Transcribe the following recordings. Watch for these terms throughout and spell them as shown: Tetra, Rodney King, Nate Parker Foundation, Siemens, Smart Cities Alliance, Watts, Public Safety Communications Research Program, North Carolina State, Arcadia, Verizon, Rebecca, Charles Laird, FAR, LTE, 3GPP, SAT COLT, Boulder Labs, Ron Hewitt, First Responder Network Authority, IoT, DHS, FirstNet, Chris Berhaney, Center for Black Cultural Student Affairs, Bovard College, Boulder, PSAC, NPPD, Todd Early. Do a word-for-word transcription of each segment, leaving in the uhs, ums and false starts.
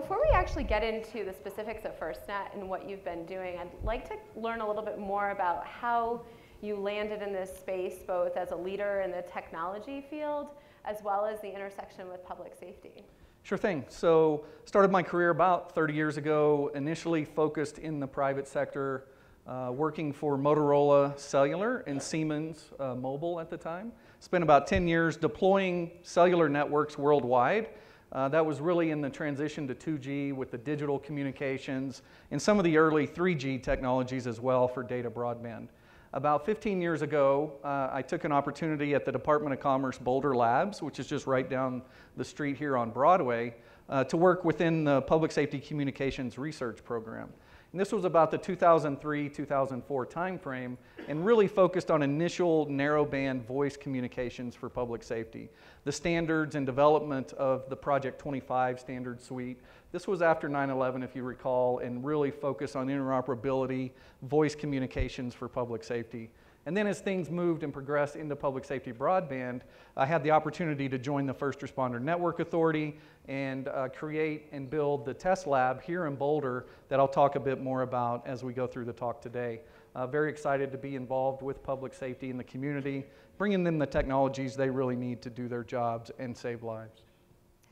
before we actually get into the specifics of FirstNet and what you've been doing, I'd like to learn a little bit more about how you landed in this space, both as a leader in the technology field, as well as the intersection with public safety. Sure thing. So started my career about thirty years ago, initially focused in the private sector, uh, working for Motorola Cellular and Siemens uh, Mobile at the time. Spent about ten years deploying cellular networks worldwide. Uh, that was really in the transition to two G with the digital communications and some of the early three G technologies as well for data broadband. About fifteen years ago, uh, I took an opportunity at the Department of Commerce Boulder Labs, which is just right down the street here on Broadway, uh, to work within the Public Safety Communications Research Program. And this was about the two thousand three, two thousand four timeframe, and really focused on initial narrowband voice communications for public safety. The standards and development of the Project twenty-five standard suite. This was after nine eleven, if you recall, and really focused on interoperability, voice communications for public safety. And then as things moved and progressed into public safety broadband, I had the opportunity to join the First Responder Network Authority and uh, create and build the test lab here in Boulder that I'll talk a bit more about as we go through the talk today. Uh, very excited to be involved with public safety in the community, bringing them the technologies they really need to do their jobs and save lives.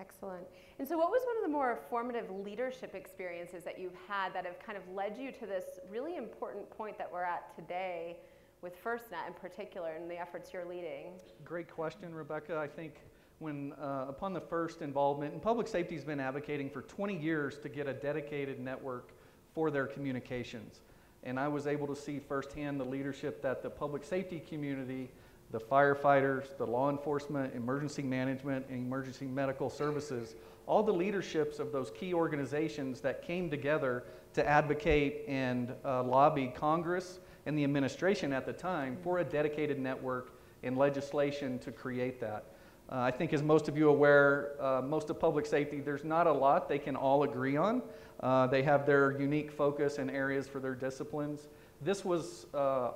Excellent. And so what was one of the more formative leadership experiences that you've had that have kind of led you to this really important point that we're at today with FirstNet in particular and the efforts you're leading? Great question, Rebecca. I think when, uh, upon the first involvement, and public safety has been advocating for twenty years to get a dedicated network for their communications. And I was able to see firsthand the leadership that the public safety community, the firefighters, the law enforcement, emergency management, and emergency medical services, all the leaderships of those key organizations that came together to advocate and uh, lobby Congress and the administration at the time for a dedicated network and legislation to create that. Uh, I think as most of you are aware, uh, most of public safety, there's not a lot they can all agree on. Uh, they have their unique focus and areas for their disciplines. This was uh, uh,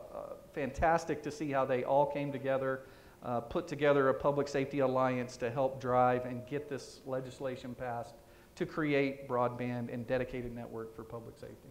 fantastic to see how they all came together, uh, put together a public safety alliance to help drive and get this legislation passed to create broadband and dedicated network for public safety.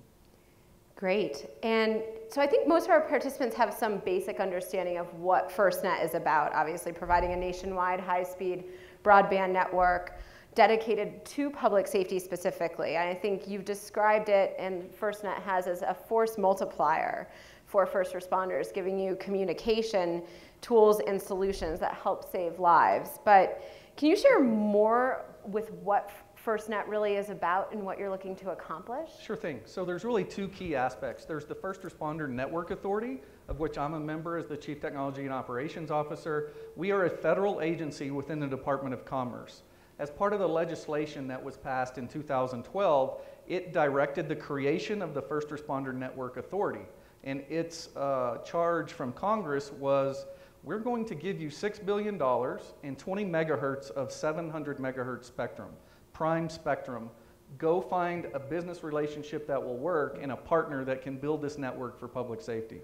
Great. And so I think most of our participants have some basic understanding of what FirstNet is about, obviously providing a nationwide high-speed broadband network dedicated to public safety specifically. And I think you've described it, and FirstNet has, as a force multiplier for first responders, giving you communication tools and solutions that help save lives. But can you share more with what FirstNet really is about and what you're looking to accomplish? Sure thing. So there's really two key aspects. There's the First Responder Network Authority, of which I'm a member as the Chief Technology and Operations Officer. We are a federal agency within the Department of Commerce. As part of the legislation that was passed in two thousand twelve, it directed the creation of the First Responder Network Authority. And its uh, charge from Congress was, we're going to give you six billion dollars and twenty megahertz of seven hundred megahertz spectrum. Prime spectrum. Go find a business relationship that will work and a partner that can build this network for public safety.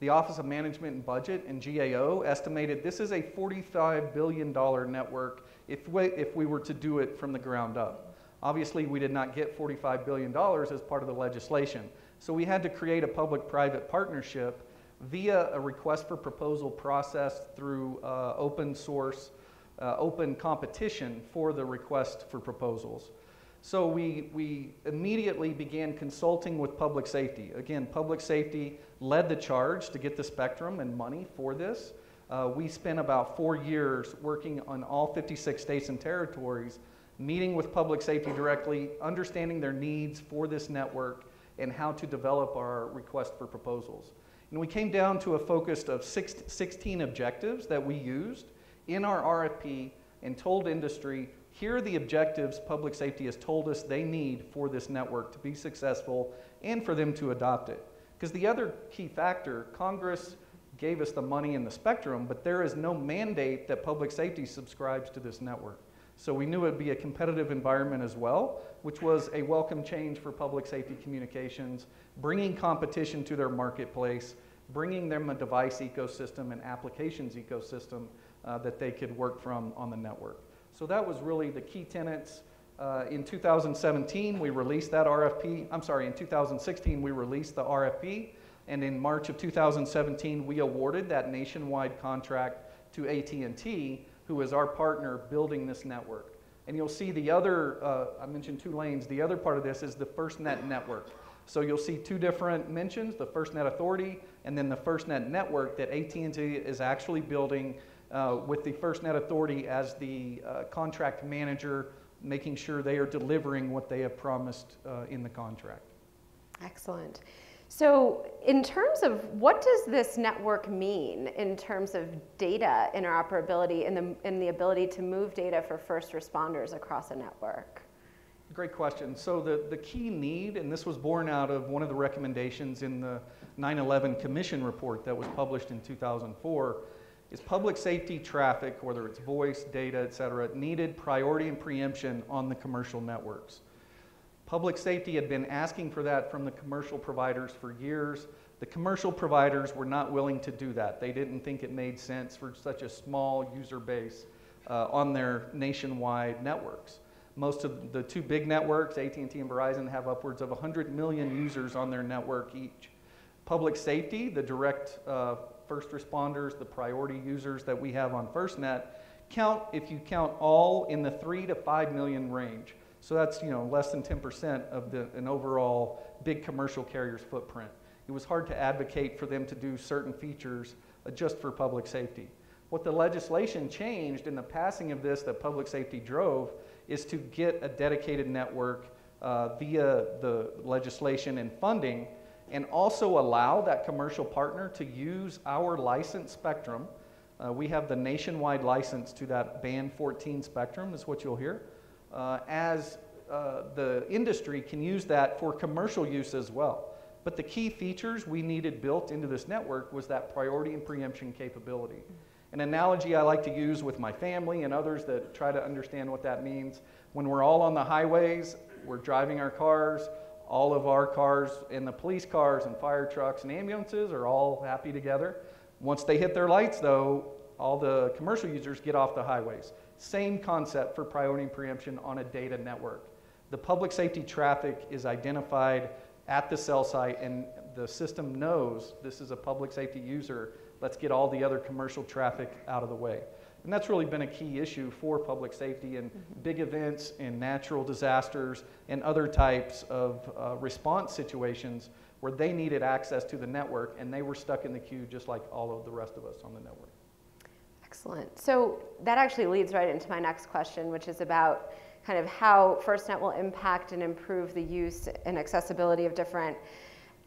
The Office of Management and Budget and G A O estimated this is a forty-five billion dollars network if we, if we were to do it from the ground up. Obviously, we did not get forty-five billion dollars as part of the legislation. So we had to create a public-private partnership via a request for proposal process through uh, open source Uh, open competition for the request for proposals. So we, we immediately began consulting with public safety. Again, public safety led the charge to get the spectrum and money for this. Uh, we spent about four years working on all fifty-six states and territories, meeting with public safety directly, understanding their needs for this network and how to develop our request for proposals. And we came down to a focus of six, sixteen objectives that we used in our R F P and told industry, here are the objectives public safety has told us they need for this network to be successful and for them to adopt it. Because the other key factor, Congress gave us the money and the spectrum, but there is no mandate that public safety subscribes to this network. So we knew it would be a competitive environment as well, which was a welcome change for public safety communications, bringing competition to their marketplace, bringing them a device ecosystem and applications ecosystem Uh, that they could work from on the network. So that was really the key tenets, Uh, in two thousand seventeen, we released that R F P. I'm sorry, in two thousand sixteen, we released the R F P. And in March of two thousand seventeen, we awarded that nationwide contract to A T and T, who is our partner building this network. And you'll see the other, uh, I mentioned two lanes, the other part of this is the FirstNet network. So you'll see two different mentions, the FirstNet Authority and then the FirstNet network that A T and T is actually building uh, with the FirstNet Authority as the uh, contract manager, making sure they are delivering what they have promised uh, in the contract. Excellent. So in terms of what does this network mean in terms of data interoperability and the, and the ability to move data for first responders across a network? Great question. So the, the key need, and this was born out of one of the recommendations in the nine eleven Commission report that was published in two thousand four, is public safety traffic, whether it's voice, data, et cetera, needed priority and preemption on the commercial networks. Public safety had been asking for that from the commercial providers for years. The commercial providers were not willing to do that. They didn't think it made sense for such a small user base uh, on their nationwide networks. Most of the two big networks, A T and T and Verizon, have upwards of one hundred million users on their network each. Public safety, the direct uh, first responders, the priority users that we have on FirstNet, count, if you count all, in the three to five million range. So that's, you know, less than ten percent of the, an overall big commercial carrier's footprint. It was hard to advocate for them to do certain features just for public safety. What the legislation changed in the passing of this that public safety drove is to get a dedicated network uh, via the legislation and funding, and also allow that commercial partner to use our license spectrum. Uh, we have the nationwide license to that band fourteen spectrum, is what you'll hear. Uh, as uh, the industry can use that for commercial use as well. But the key features we needed built into this network was that priority and preemption capability. An analogy I like to use with my family and others that try to understand what that means, when we're all on the highways, we're driving our cars, all of our cars and the police cars and fire trucks and ambulances are all happy together. Once they hit their lights though, all the commercial users get off the highways. Same concept for priority and preemption on a data network. The public safety traffic is identified at the cell site and the system knows this is a public safety user. Let's get all the other commercial traffic out of the way. And that's really been a key issue for public safety in big events and natural disasters and other types of uh, response situations where they needed access to the network and they were stuck in the queue just like all of the rest of us on the network. Excellent. So that actually leads right into my next question, which is about kind of how FirstNet will impact and improve the use and accessibility of different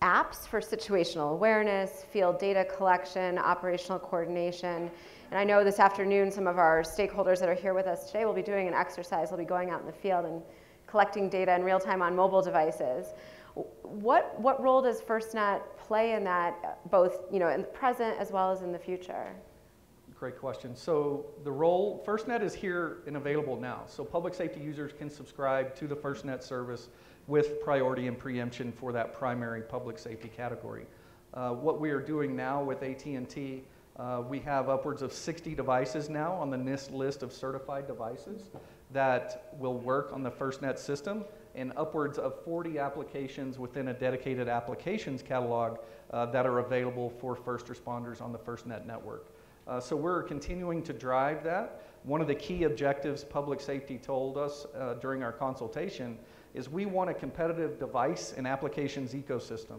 apps for situational awareness, field data collection, operational coordination. And I know this afternoon some of our stakeholders that are here with us today will be doing an exercise. They'll be going out in the field and collecting data in real time on mobile devices. What, what role does FirstNet play in that, both, you know, in the present as well as in the future? Great question. So the role, FirstNet is here and available now. So public safety users can subscribe to the FirstNet service with priority and preemption for that primary public safety category. Uh, what we are doing now with A T and T, uh, we have upwards of sixty devices now on the NIST list of certified devices that will work on the FirstNet system, and upwards of forty applications within a dedicated applications catalog uh, that are available for first responders on the FirstNet network. Uh, so we're continuing to drive that. One of the key objectives public safety told us uh, during our consultation is we want a competitive device and applications ecosystem.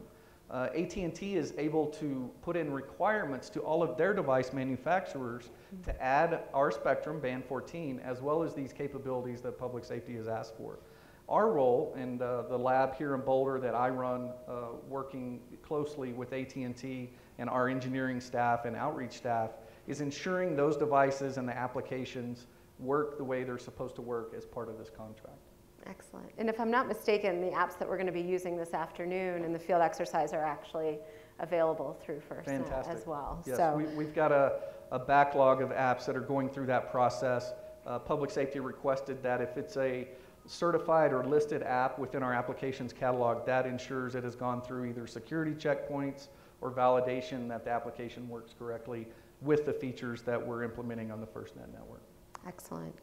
Uh, A T and T is able to put in requirements to all of their device manufacturers to add our spectrum, band fourteen, as well as these capabilities that public safety has asked for. Our role in uh, the lab here in Boulder that I run, uh, working closely with A T and T and our engineering staff and outreach staff, is ensuring those devices and the applications work the way they're supposed to work as part of this contract. Excellent. And if I'm not mistaken, the apps that we're going to be using this afternoon in the field exercise are actually available through FirstNet as well. Yes, so we, we've got a, a backlog of apps that are going through that process. Uh, public safety requested that if it's a certified or listed app within our applications catalog, that ensures it has gone through either security checkpoints or validation that the application works correctly with the features that we're implementing on the FirstNet network. Excellent.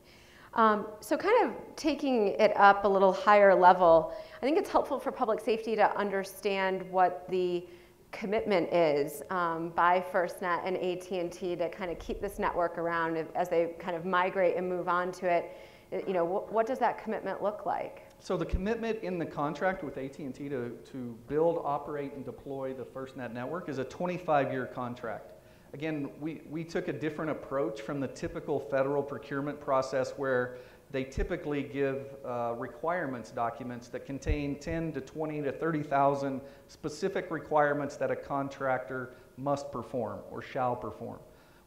Um, so kind of taking it up a little higher level, I think it's helpful for public safety to understand what the commitment is um, by FirstNet and A T and T to kind of keep this network around as they kind of migrate and move on to it. You know, what, what does that commitment look like? So the commitment in the contract with A T and T to, to build, operate, and deploy the FirstNet network is a twenty-five year contract. Again, we, we took a different approach from the typical federal procurement process where they typically give uh, requirements documents that contain ten to twenty to thirty thousand specific requirements that a contractor must perform or shall perform.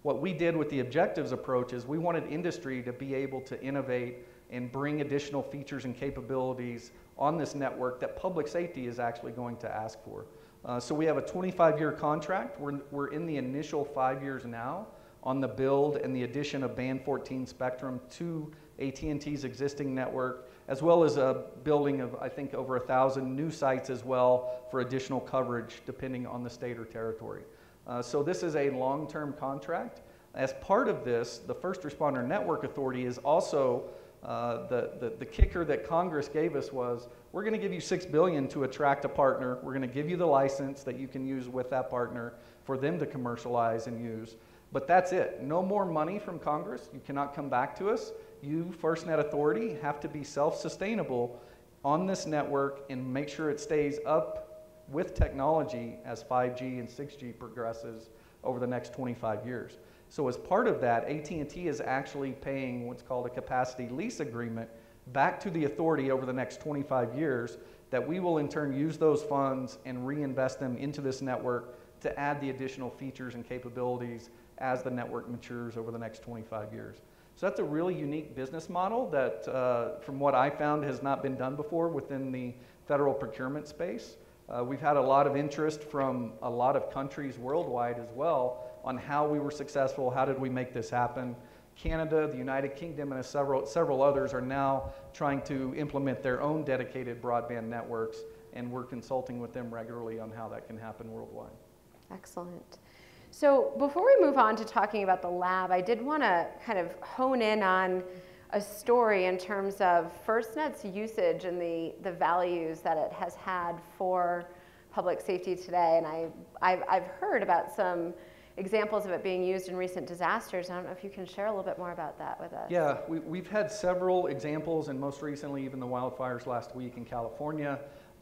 What we did with the objectives approach is we wanted industry to be able to innovate and bring additional features and capabilities on this network that public safety is actually going to ask for. Uh, so we have a twenty-five year contract. We're, we're in the initial five years now on the build and the addition of Band fourteen spectrum to A T and T's existing network, as well as a building of, I think, over a thousand new sites as well for additional coverage depending on the state or territory. Uh, so this is a long-term contract. As part of this, the First Responder Network Authority is also Uh, the, the, the kicker that Congress gave us was, we're going to give you six billion dollars to attract a partner. We're going to give you the license that you can use with that partner for them to commercialize and use. But that's it. No more money from Congress. You cannot come back to us. You, FirstNet Authority, have to be self-sustainable on this network and make sure it stays up with technology as five G and six G progresses over the next twenty-five years. So as part of that, A T and T is actually paying what's called a capacity lease agreement back to the authority over the next twenty-five years that we will in turn use those funds and reinvest them into this network to add the additional features and capabilities as the network matures over the next twenty-five years. So that's a really unique business model that, uh, from what I found, has not been done before within the federal procurement space. Uh, we've had a lot of interest from a lot of countries worldwide as well on how we were successful, how did we make this happen. Canada, the United Kingdom, and several, several others are now trying to implement their own dedicated broadband networks, and we're consulting with them regularly on how that can happen worldwide. Excellent. So before we move on to talking about the lab, I did want to kind of hone in on a story in terms of FirstNet's usage and the, the values that it has had for public safety today. And I, I've, I've heard about some examples of it being used in recent disasters. I don't know if you can share a little bit more about that with us. Yeah, we, we've had several examples, and most recently even the wildfires last week in California.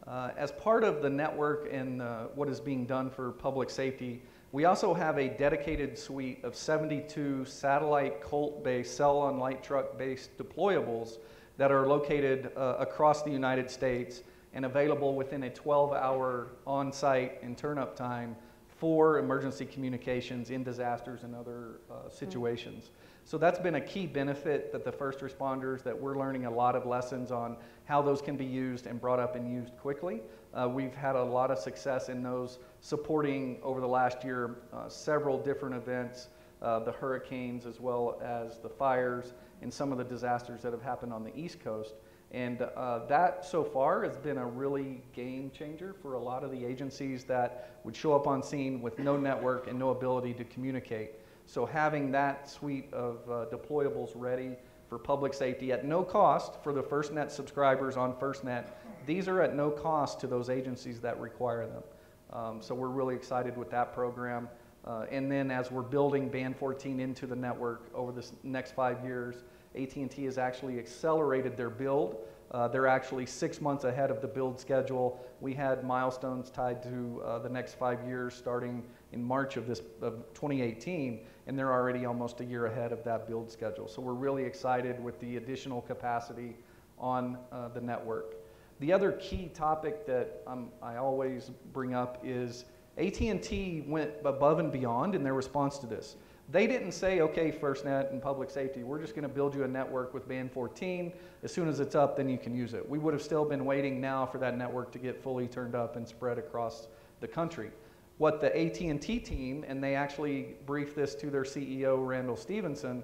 Uh, as part of the network and uh, what is being done for public safety, we also have a dedicated suite of seventy-two satellite colt-based, cell-on-light truck-based deployables that are located uh, across the United States and available within a twelve hour on-site and turn-up time for emergency communications in disasters and other uh, situations. So that's been a key benefit that the first responders, that we're learning a lot of lessons on how those can be used and brought up and used quickly. Uh, we've had a lot of success in those, supporting over the last year uh, several different events, uh, the hurricanes as well as the fires and some of the disasters that have happened on the East Coast. And uh, that so far has been a really game changer for a lot of the agencies that would show up on scene with no network and no ability to communicate. So having that suite of uh, deployables ready for public safety at no cost for the FirstNet subscribers on FirstNet, these are at no cost to those agencies that require them. Um, so we're really excited with that program. Uh, and then as we're building Band fourteen into the network over this next five years, A T and T has actually accelerated their build. Uh, they're actually six months ahead of the build schedule. We had milestones tied to uh, the next five years starting in March of, this, of twenty eighteen, and they're already almost a year ahead of that build schedule. So we're really excited with the additional capacity on uh, the network. The other key topic that um, I always bring up is A T and T went above and beyond in their response to this. They didn't say, okay, FirstNet and public safety, we're just going to build you a network with Band fourteen. As soon as it's up, then you can use it. We would have still been waiting now for that network to get fully turned up and spread across the country. What the A T and T team, and they actually briefed this to their C E O, Randall Stevenson,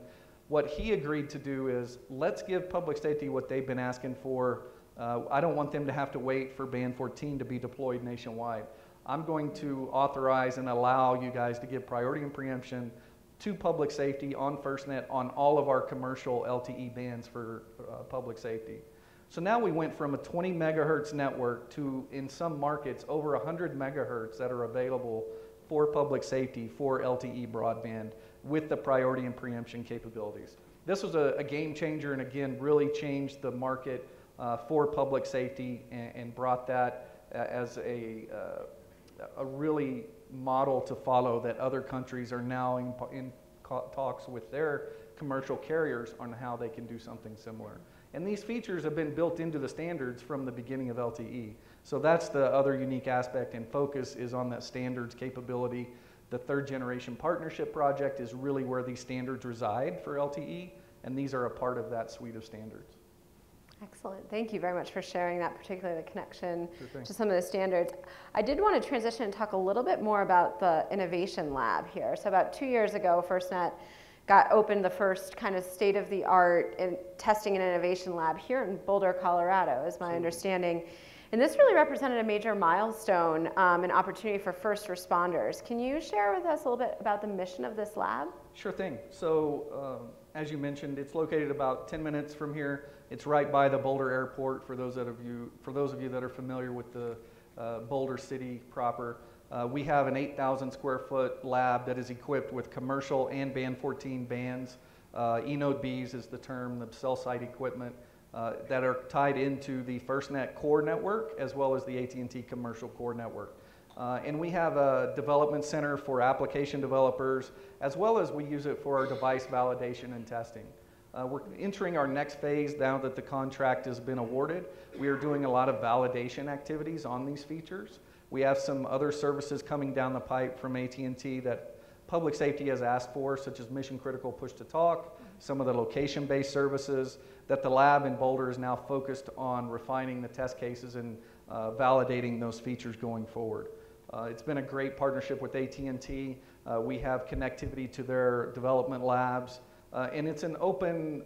what he agreed to do is, let's give public safety what they've been asking for. Uh, I don't want them to have to wait for Band fourteen to be deployed nationwide. I'm going to authorize and allow you guys to give priority and preemption to public safety on FirstNet on all of our commercial L T E bands for uh, public safety. So now we went from a twenty megahertz network to, in some markets, over one hundred megahertz that are available for public safety for L T E broadband with the priority and preemption capabilities. This was a, a game changer, and again, really changed the market uh, for public safety and, and brought that uh, as a, uh, a really model to follow that other countries are now in, in talks with their commercial carriers on how they can do something similar. And these features have been built into the standards from the beginning of L T E. So that's the other unique aspect, and focus is on that standards capability. The third generation partnership project is really where these standards reside for L T E, and these are a part of that suite of standards. Excellent. Thank you very much for sharing that, particularly the connection sure to some of the standards. I did want to transition and talk a little bit more about the innovation lab here. So about two years ago, FirstNet got opened the first kind of state-of-the-art in testing and innovation lab here in Boulder, Colorado, is my understanding. And this really represented a major milestone, um, an opportunity for first responders. Can you share with us a little bit about the mission of this lab? Sure thing. So um, as you mentioned, it's located about ten minutes from here. It's right by the Boulder Airport for those, that of, you, for those of you that are familiar with the uh, Boulder City proper. Uh, we have an eight thousand square foot lab that is equipped with commercial and Band fourteen bands. Uh, E-node Bs is the term, the cell site equipment uh, that are tied into the FirstNet core network as well as the A T and T commercial core network. Uh, and we have a development center for application developers, as well as we use it for our device validation and testing. Uh, we're entering our next phase now that the contract has been awarded. We are doing a lot of validation activities on these features. We have some other services coming down the pipe from A T and T that public safety has asked for, such as mission critical push to talk, some of the location-based services that the lab in Boulder is now focused on refining the test cases and uh, validating those features going forward. Uh, it's been a great partnership with A T and T. Uh, we have connectivity to their development labs, uh, and it's an open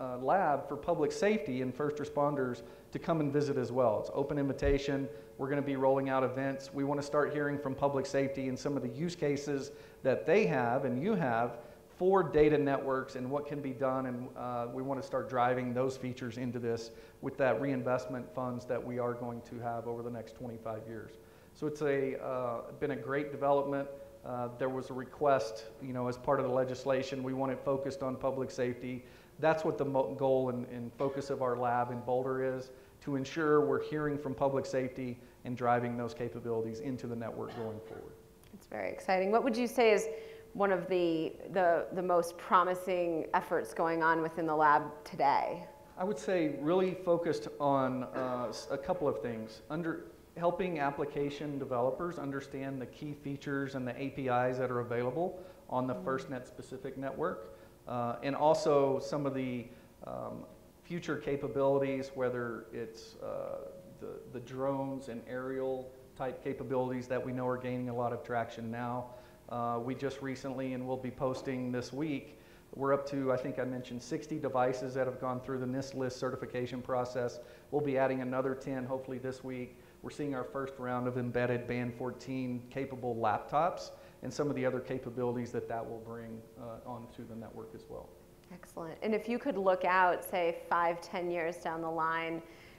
Uh, lab for public safety and first responders to come and visit as well. It's open invitation. We're going to be rolling out events. We want to start hearing from public safety and some of the use cases that they have and you have for data networks and what can be done, and uh, we want to start driving those features into this with that reinvestment funds that we are going to have over the next twenty-five years. So it's a, uh, been a great development. Uh, there was a request, you know, as part of the legislation, we want it focused on public safety. That's what the goal and, and focus of our lab in Boulder is, to ensure we're hearing from public safety and driving those capabilities into the network going forward. That's very exciting. What would you say is one of the, the, the most promising efforts going on within the lab today? I would say really focused on uh, a couple of things. Under, helping application developers understand the key features and the A P Is that are available on the mm-hmm. FirstNet specific network. Uh, and also some of the um, future capabilities, whether it's uh, the, the drones and aerial type capabilities that we know are gaining a lot of traction now. Uh, we just recently, and we'll be posting this week, we're up to, I think I mentioned, sixty devices that have gone through the NIST list certification process. We'll be adding another ten hopefully this week. We're seeing our first round of embedded Band fourteen capable laptops, and some of the other capabilities that that will bring uh, onto the network as well. Excellent. And if you could look out, say, five, ten years down the line,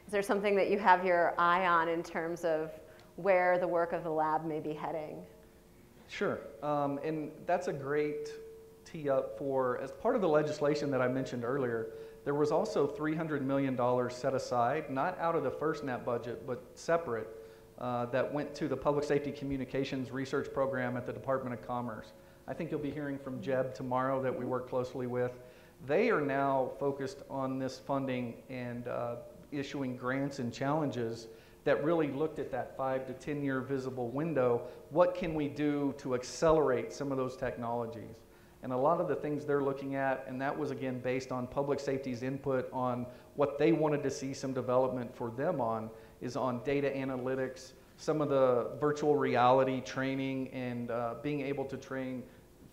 is there something that you have your eye on in terms of where the work of the lab may be heading? Sure. Um, and that's a great tee up for, as part of the legislation that I mentioned earlier, there was also three hundred million dollars set aside, not out of the FirstNet budget, but separate, Uh, that went to the Public Safety Communications Research Program at the Department of Commerce. I think you'll be hearing from Jeb tomorrow that we work closely with. They are now focused on this funding and uh, issuing grants and challenges that really looked at that five to ten year visible window. What can we do to accelerate some of those technologies? And a lot of the things they're looking at, and that was again based on public safety's input on what they wanted to see some development for them on, is on data analytics, some of the virtual reality training, and uh, being able to train,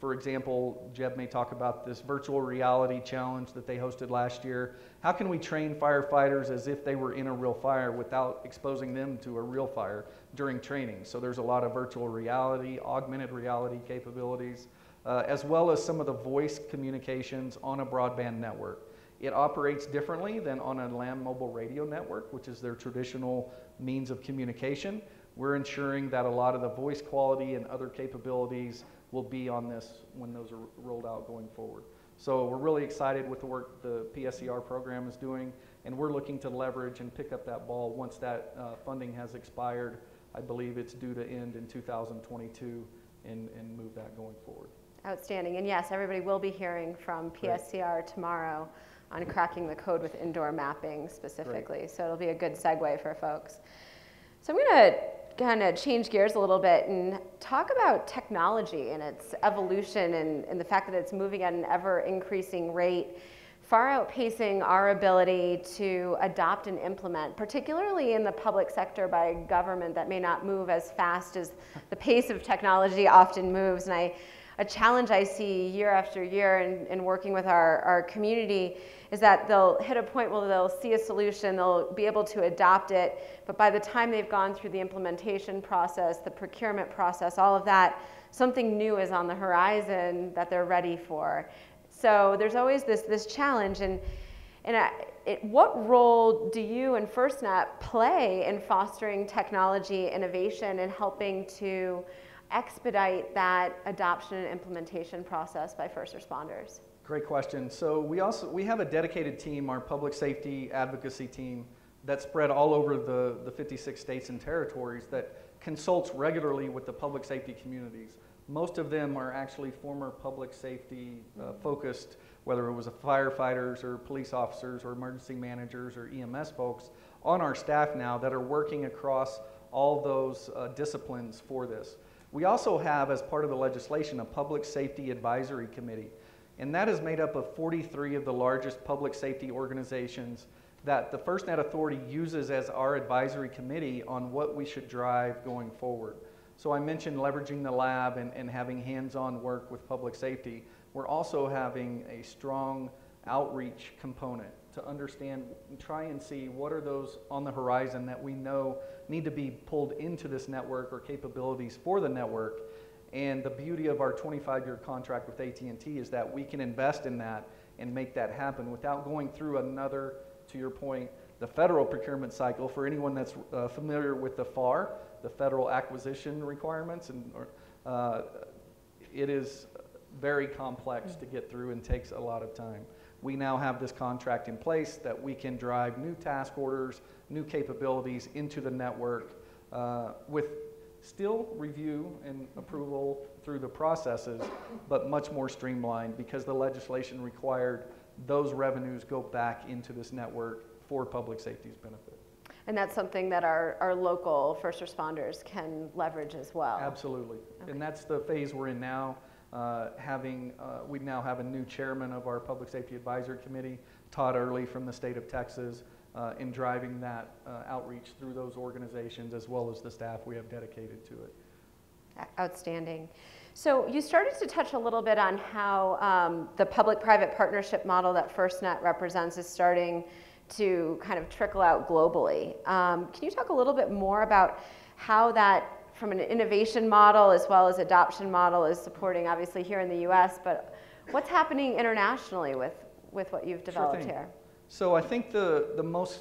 for example, Jeb may talk about this virtual reality challenge that they hosted last year. How can we train firefighters as if they were in a real fire without exposing them to a real fire during training? So there's a lot of virtual reality, augmented reality capabilities. uh, as well as some of the voice communications on a broadband network. It operates differently than on a land mobile radio network, which is their traditional means of communication. We're ensuring that a lot of the voice quality and other capabilities will be on this when those are rolled out going forward. So we're really excited with the work the P S C R program is doing, and we're looking to leverage and pick up that ball once that uh, funding has expired. I believe it's due to end in two thousand twenty-two and, and move that going forward. Outstanding, and yes, everybody will be hearing from P S C R Great. Tomorrow on cracking the code with indoor mapping specifically. Great. So it'll be a good segue for folks. So I'm going to kind of change gears a little bit and talk about technology and its evolution and, and the fact that it's moving at an ever-increasing rate, far outpacing our ability to adopt and implement, particularly in the public sector by government that may not move as fast as the pace of technology often moves. And I, a challenge I see year after year in, in working with our, our community is that they'll hit a point where they'll see a solution, they'll be able to adopt it, but by the time they've gone through the implementation process, the procurement process, all of that, something new is on the horizon that they're ready for. So there's always this, this challenge, and, and I, it, what role do you and FirstNet play in fostering technology innovation and helping to expedite that adoption and implementation process by first responders? Great question. So we also we have a dedicated team, our public safety advocacy team, that's spread all over the, the fifty-six states and territories that consults regularly with the public safety communities. Most of them are actually former public safety uh, focused, whether it was a firefighters or police officers or emergency managers or E M S folks on our staff now that are working across all those uh, disciplines for this. We also have, as part of the legislation, a public safety advisory committee. And that is made up of forty-three of the largest public safety organizations that the FirstNet Authority uses as our advisory committee on what we should drive going forward. So I mentioned leveraging the lab and, and having hands-on work with public safety. We're also having a strong outreach component to understand, try and see what are those on the horizon that we know need to be pulled into this network or capabilities for the network. And the beauty of our twenty-five year contract with A T and T is that we can invest in that and make that happen without going through another, to your point, the federal procurement cycle. For anyone that's uh, familiar with the F A R, the federal acquisition requirements, and uh, it is very complex to get through and takes a lot of time. We now have this contract in place that we can drive new task orders, new capabilities into the network uh, with still review and approval through the processes, but much more streamlined because the legislation required those revenues go back into this network for public safety's benefit. And that's something that our, our local first responders can leverage as well. Absolutely. Okay. And that's the phase we're in now. Uh, having, uh, we now have a new chairman of our Public Safety Advisory Committee, Todd Early from the state of Texas, Uh, in driving that uh, outreach through those organizations as well as the staff we have dedicated to it. Outstanding. So you started to touch a little bit on how um, the public-private partnership model that FirstNet represents is starting to kind of trickle out globally. Um, can you talk a little bit more about how that, from an innovation model as well as adoption model, is supporting obviously here in the U S, but what's happening internationally with, with what you've developed Sure thing. Here? So I think the, the most,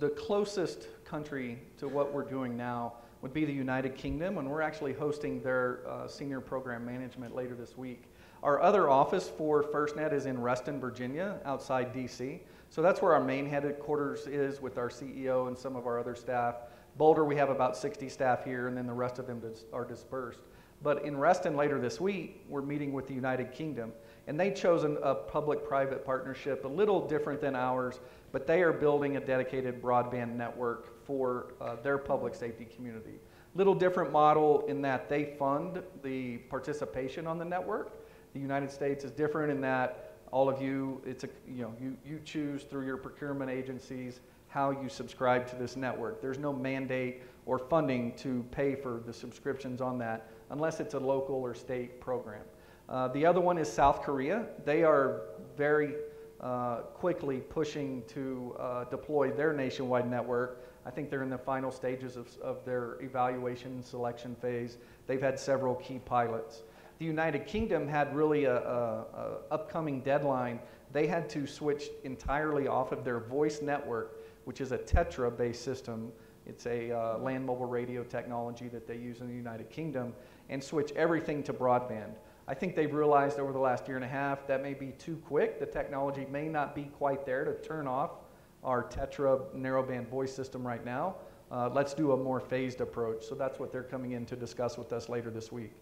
the closest country to what we're doing now would be the United Kingdom, and we're actually hosting their uh, senior program management later this week. Our other office for FirstNet is in Reston, Virginia, outside D C. So that's where our main headquarters is with our C E O and some of our other staff. Boulder, we have about sixty staff here, and then the rest of them dis- are dispersed. But in Reston later this week, we're meeting with the United Kingdom. And they chose a public-private partnership, a little different than ours, but they are building a dedicated broadband network for uh, their public safety community. Little different model in that they fund the participation on the network. The United States is different in that all of you, it's a, you know, you, you choose through your procurement agencies how you subscribe to this network. There's no mandate or funding to pay for the subscriptions on that unless it's a local or state program. Uh, the other one is South Korea. They are very uh, quickly pushing to uh, deploy their nationwide network. I think they're in the final stages of, of their evaluation and selection phase. They've had several key pilots. the United Kingdom had really a, a, a upcoming deadline. They had to switch entirely off of their voice network, which is a Tetra-based system. It's a uh, land mobile radio technology that they use in the United Kingdom, and switch everything to broadband. I think they've realized over the last year and a half that may be too quick. The technology may not be quite there to turn off our Tetra narrowband voice system right now. Uh, let's do a more phased approach. So that's what they're coming in to discuss with us later this week.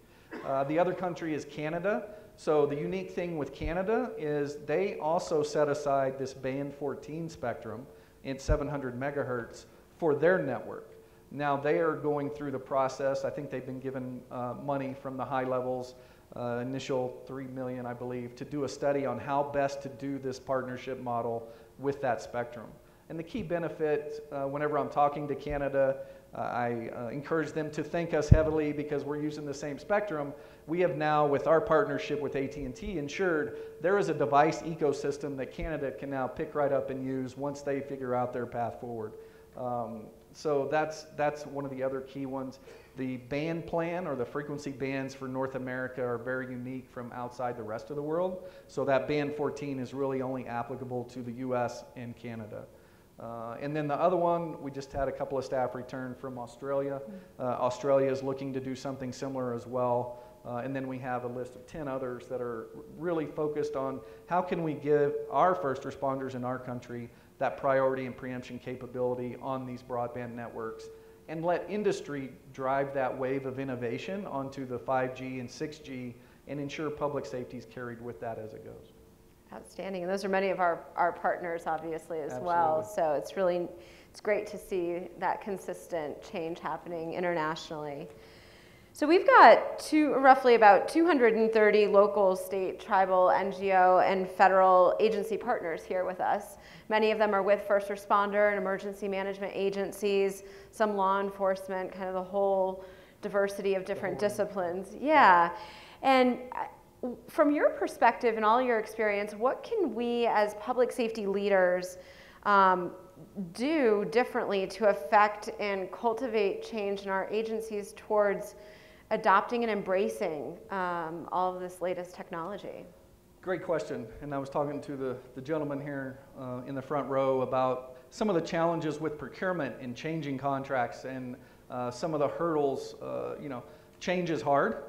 Uh, the other country is Canada. So the unique thing with Canada is they also set aside this band fourteen spectrum at seven hundred megahertz for their network. Now they are going through the process. I think they've been given uh, money from the high levels, uh, initial three million, I believe, to do a study on how best to do this partnership model with that spectrum. And the key benefit, uh, whenever I'm talking to Canada, uh, I uh, encourage them to thank us heavily because we're using the same spectrum. We have now, with our partnership with A T and T, ensured there is a device ecosystem that Canada can now pick right up and use once they figure out their path forward. Um, so that's, that's one of the other key ones. The band plan, or the frequency bands for North America, are very unique from outside the rest of the world. So that band fourteen is really only applicable to the U S and Canada. Uh, and then the other one, we just had a couple of staff return from Australia. Uh, Australia is looking to do something similar as well. Uh, and then we have a list of ten others that are really focused on how can we give our first responders in our country that priority and preemption capability on these broadband networks, and let industry drive that wave of innovation onto the five G and six G and ensure public safety is carried with that as it goes. Outstanding, and those are many of our, our partners, obviously, as Absolutely. Well. So it's really, it's great to see that consistent change happening internationally. So we've got two, roughly about two hundred thirty local, state, tribal, N G O, and federal agency partners here with us. Many of them are with first responder and emergency management agencies, some law enforcement, kind of the whole diversity of different disciplines. Yeah, and from your perspective and all your experience, what can we as public safety leaders um, do differently to affect and cultivate change in our agencies towards adopting and embracing um, all of this latest technology? Great question. And I was talking to the, the gentleman here uh, in the front row about some of the challenges with procurement and changing contracts, and uh, some of the hurdles. uh, you know, Change is hard,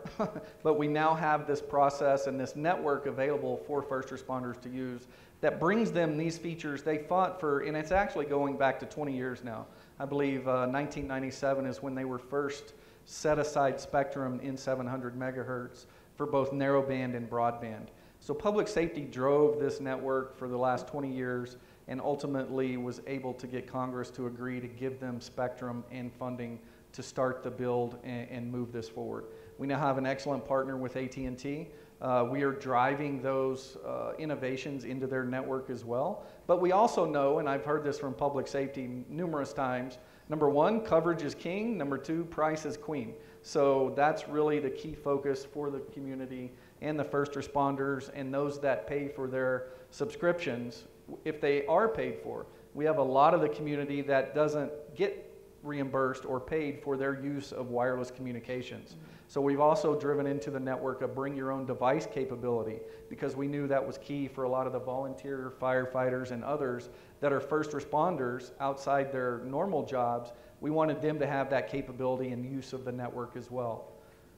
but we now have this process and this network available for first responders to use that brings them these features they fought for, and it's actually going back to twenty years now. I believe uh, nineteen ninety-seven is when they were first set aside spectrum in seven hundred megahertz for both narrowband and broadband. So public safety drove this network for the last twenty years and ultimately was able to get Congress to agree to give them spectrum and funding to start the build and, and move this forward. We now have an excellent partner with A T and T. Uh, we are driving those uh, innovations into their network as well. But we also know, and I've heard this from public safety numerous times, number one, coverage is king. Number two, price is queen. So that's really the key focus for the community and the first responders and those that pay for their subscriptions, if they are paid for. We have a lot of the community that doesn't get reimbursed or paid for their use of wireless communications. Mm-hmm. So we've also driven into the network of bring your own device capability, because we knew that was key for a lot of the volunteer firefighters and others that are first responders outside their normal jobs. We wanted them to have that capability and use of the network as well.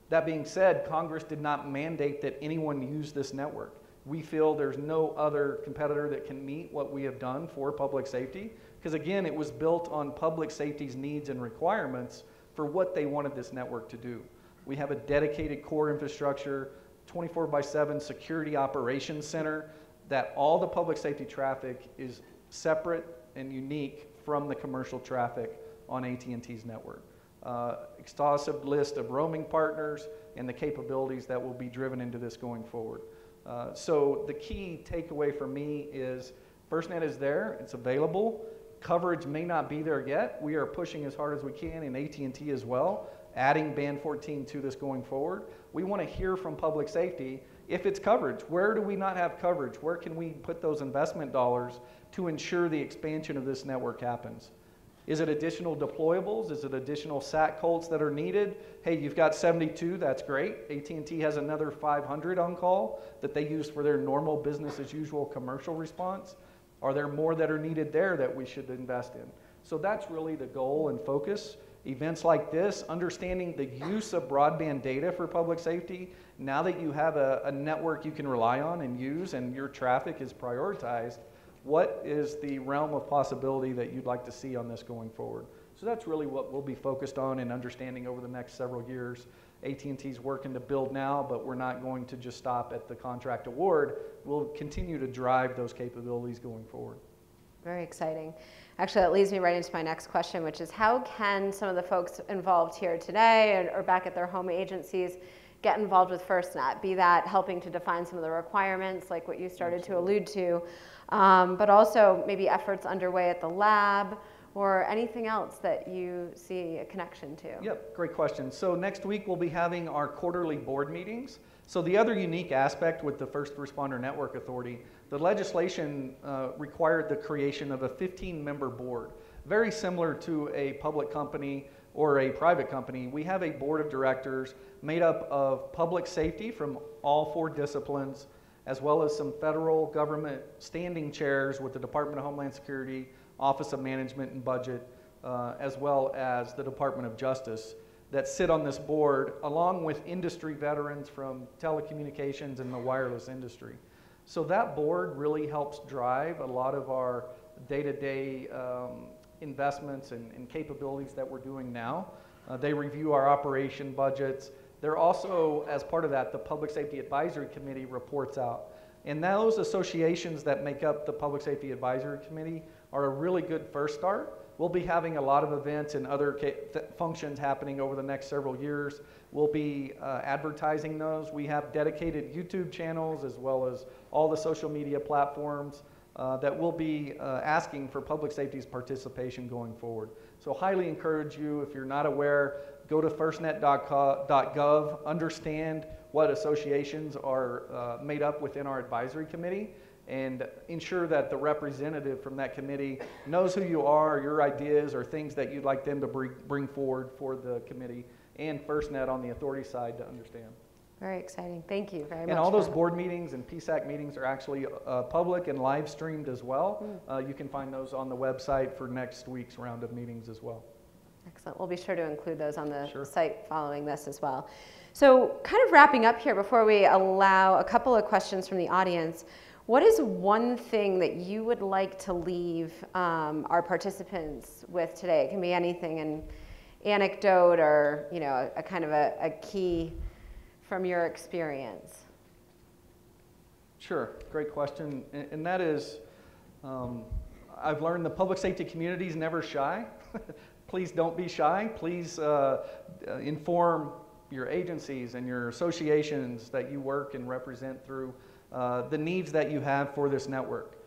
That being said, Congress did not mandate that anyone use this network. We feel there's no other competitor that can meet what we have done for public safety, because again, it was built on public safety's needs and requirements for what they wanted this network to do. We have a dedicated core infrastructure, twenty-four by seven security operations center, that all the public safety traffic is separate and unique from the commercial traffic on A T and T's network. Uh, exhaustive list of roaming partners and the capabilities that will be driven into this going forward. Uh, so the key takeaway for me is FirstNet is there, it's available. Coverage may not be there yet. We are pushing as hard as we can, and A T and T as well, adding band fourteen to this going forward. We want to hear from public safety if it's coverage. Where do we not have coverage? Where can we put those investment dollars to ensure the expansion of this network happens? Is it additional deployables? Is it additional SAT COLTs that are needed? Hey, you've got seventy-two, that's great. A T and T has another five hundred on call that they use for their normal business as usual commercial response. Are there more that are needed there that we should invest in? So that's really the goal and focus. Events like this, understanding the use of broadband data for public safety, now that you have a, a network you can rely on and use and your traffic is prioritized, what is the realm of possibility that you'd like to see on this going forward? So that's really what we'll be focused on and understanding over the next several years. A T and T's working to build now, but we're not going to just stop at the contract award. We'll continue to drive those capabilities going forward. Very exciting. Actually, that leads me right into my next question, which is how can some of the folks involved here today or back at their home agencies get involved with FirstNet, be that helping to define some of the requirements like what you started to allude to, um, but also maybe efforts underway at the lab or anything else that you see a connection to? Yep, great question. So next week we'll be having our quarterly board meetings. So the other unique aspect with the First Responder Network Authority, the legislation uh, required the creation of a fifteen member board, very similar to a public company or a private company. We have a board of directors made up of public safety from all four disciplines, as well as some federal government standing chairs with the Department of Homeland Security, Office of Management and Budget, uh, as well as the Department of Justice that sit on this board, along with industry veterans from telecommunications and the wireless industry. So that board really helps drive a lot of our day-to-day um, investments and, and capabilities that we're doing now. Uh, they review our operation budgets. They're also, as part of that, the Public Safety Advisory Committee reports out. And those associations that make up the Public Safety Advisory Committee are a really good first start. We'll be having a lot of events and other functions happening over the next several years. We'll be uh, advertising those. We have dedicated YouTube channels as well as all the social media platforms Uh, that will be uh, asking for public safety's participation going forward. So highly encourage you, if you're not aware, go to firstnet dot gov, understand what associations are uh, made up within our advisory committee, and ensure that the representative from that committee knows who you are, your ideas, or things that you'd like them to bring, bring forward for the committee, and FirstNet on the authority side to understand. Very exciting. Thank you very much. And all those board meetings and P SAC meetings are actually uh, public and live streamed as well. Mm. Uh, you can find those on the website for next week's round of meetings as well. Excellent. We'll be sure to include those on the sure. site following this as well. So kind of wrapping up here before we allow a couple of questions from the audience, what is one thing that you would like to leave um, our participants with today? It can be anything, an anecdote or, you know, a, a kind of a, a key from your experience? Sure, great question. And, and that is, um, I've learned the public safety community is never shy. Please don't be shy. Please uh, inform your agencies and your associations that you work and represent through uh, the needs that you have for this network.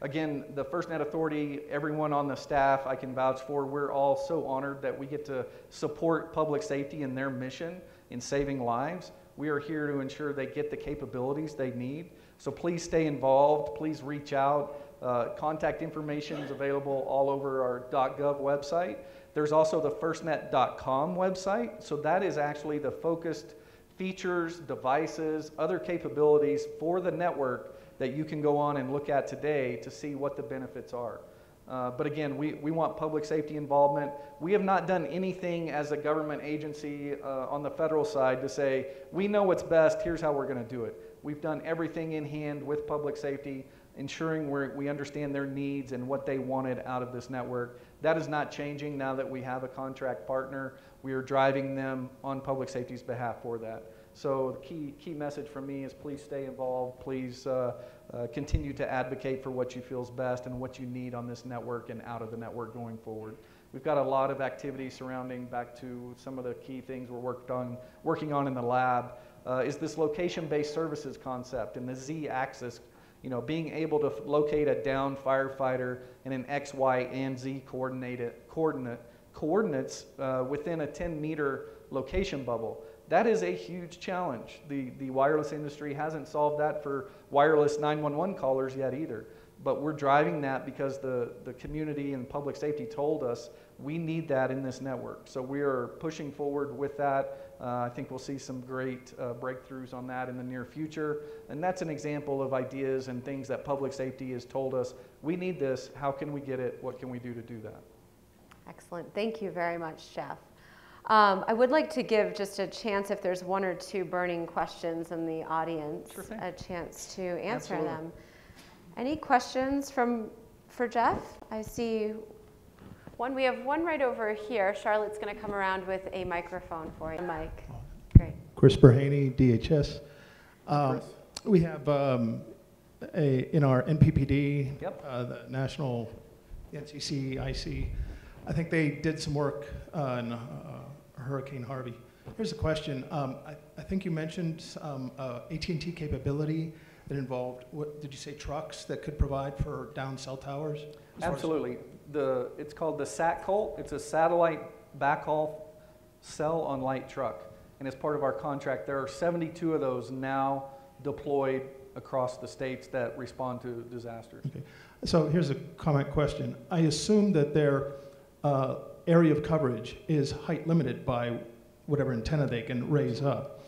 Again, the FirstNet Authority, everyone on the staff I can vouch for, we're all so honored that we get to support public safety in their mission in saving lives. We are here to ensure they get the capabilities they need. So please stay involved, please reach out. Uh, contact information is available all over our .gov website. There's also the firstnet dot com website. So that is actually the focused features, devices, other capabilities for the network that you can go on and look at today to see what the benefits are. Uh, but again, we, we want public safety involvement. We have not done anything as a government agency uh, on the federal side to say, we know what's best, here's how we're gonna do it. We've done everything in hand with public safety, ensuring we're, we understand their needs and what they wanted out of this network. That is not changing now that we have a contract partner. We are driving them on public safety's behalf for that. So the key, key message from me is please stay involved, please uh, uh, continue to advocate for what you feel is best and what you need on this network and out of the network going forward. We've got a lot of activity surrounding back to some of the key things we're worked on, working on in the lab uh, is this location-based services concept and the Z-axis, you know, being able to locate a downed firefighter in an X, Y, and Z coordinate, coordinate, coordinates uh, within a ten meter location bubble. That is a huge challenge. The, the wireless industry hasn't solved that for wireless nine one one callers yet either. But we're driving that because the, the community and public safety told us we need that in this network. So we are pushing forward with that. Uh, I think we'll see some great uh, breakthroughs on that in the near future. And that's an example of ideas and things that public safety has told us, we need this, how can we get it, what can we do to do that? Excellent, thank you very much, Jeff. Um, I would like to give just a chance if there's one or two burning questions in the audience, sure thing. a chance to answer Absolutely. them. Any questions from for Jeff? I see one. We have one right over here. Charlotte's going to come around with a microphone for you. Mike, great. Chris Berhaney, D H S. Um, Chris. We have um, a, in our N P P D, yep. uh, the national the N C C I C. I think they did some work on uh, Hurricane Harvey. Here's a question. Um, I, I think you mentioned um, uh, A T and T capability that involved, what, did you say trucks that could provide for down cell towers? Absolutely. The, it's called the SAT COLT. It's a satellite backhaul cell on light truck. And as part of our contract, there are seventy-two of those now deployed across the states that respond to disasters. Okay. So here's a comment question. I assume that their uh, area of coverage is height limited by whatever antenna they can raise up.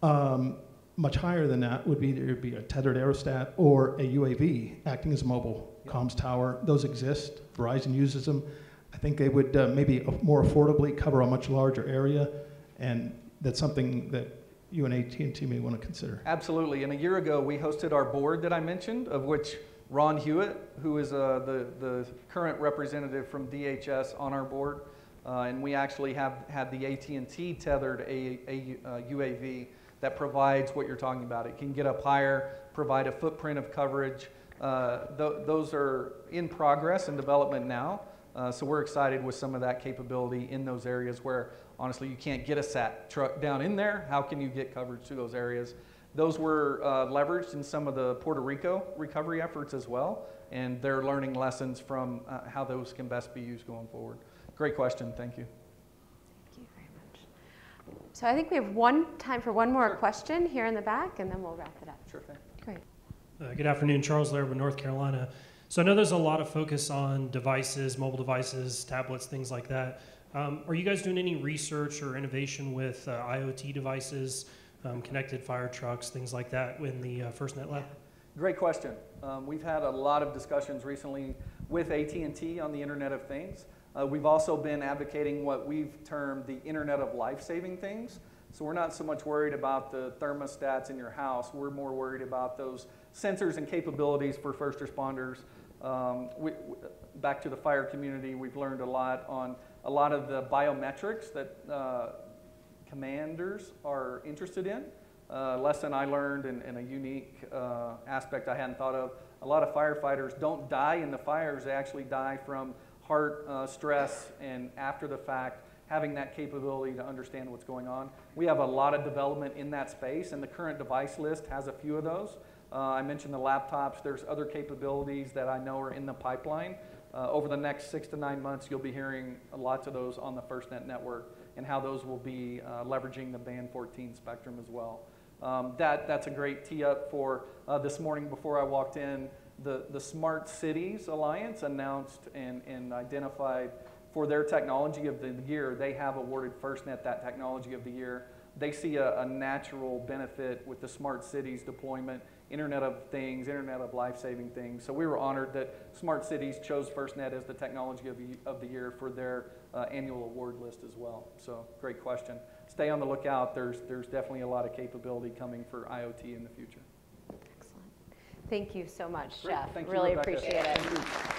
Um, Much higher than that would be there would be a tethered aerostat or a U A V acting as a mobile yep. comms tower. Those exist. Verizon uses them. I think they would uh, maybe more affordably cover a much larger area, and that's something that you and A T and T may want to consider. Absolutely. And a year ago, we hosted our board that I mentioned, of which Ron Hewitt, who is uh, the the current representative from D H S on our board, uh, and we actually have had the A T and T tethered a, a, a U A V. That provides what you're talking about. It can get up higher, provide a footprint of coverage. Uh, th those are in progress and development now, uh, so we're excited with some of that capability in those areas where, honestly, you can't get a SAT truck down in there. How can you get coverage to those areas? Those were uh, leveraged in some of the Puerto Rico recovery efforts as well, and they're learning lessons from uh, how those can best be used going forward. Great question, thank you. So I think we have one time for one more sure. question here in the back, and then we'll wrap it up. Sure thing. Great. Uh, good afternoon, Charles Laird with North Carolina. So I know there's a lot of focus on devices, mobile devices, tablets, things like that. Um, are you guys doing any research or innovation with uh, IoT devices, um, connected fire trucks, things like that in the uh, FirstNet lab? Great question. Um, we've had a lot of discussions recently with A T and T on the Internet of Things. Uh, we've also been advocating what we've termed the Internet of Life-Saving Things. So we're not so much worried about the thermostats in your house. We're more worried about those sensors and capabilities for first responders. Um, we, we, back to the fire community, we've learned a lot on a lot of the biometrics that uh, commanders are interested in. Uh, lesson I learned and, and a unique uh, aspect I hadn't thought of. A lot of firefighters don't die in the fires. They actually die from heart uh, stress, and after the fact, having that capability to understand what's going on. We have a lot of development in that space, and the current device list has a few of those. Uh, I mentioned the laptops. There's other capabilities that I know are in the pipeline. Uh, over the next six to nine months, you'll be hearing lots of those on the FirstNet network and how those will be uh, leveraging the Band fourteen spectrum as well. Um, that, that's a great tee up for uh, this morning before I walked in. The, the Smart Cities Alliance announced and, and identified for their technology of the year. They have awarded FirstNet that technology of the year. They see a, a natural benefit with the Smart Cities deployment, Internet of Things, Internet of Life-Saving Things. So we were honored that Smart Cities chose FirstNet as the technology of, of the year for their uh, annual award list as well. So great question. Stay on the lookout. There's, there's definitely a lot of capability coming for IoT in the future. Thank you so much, Jeff. Really appreciate it.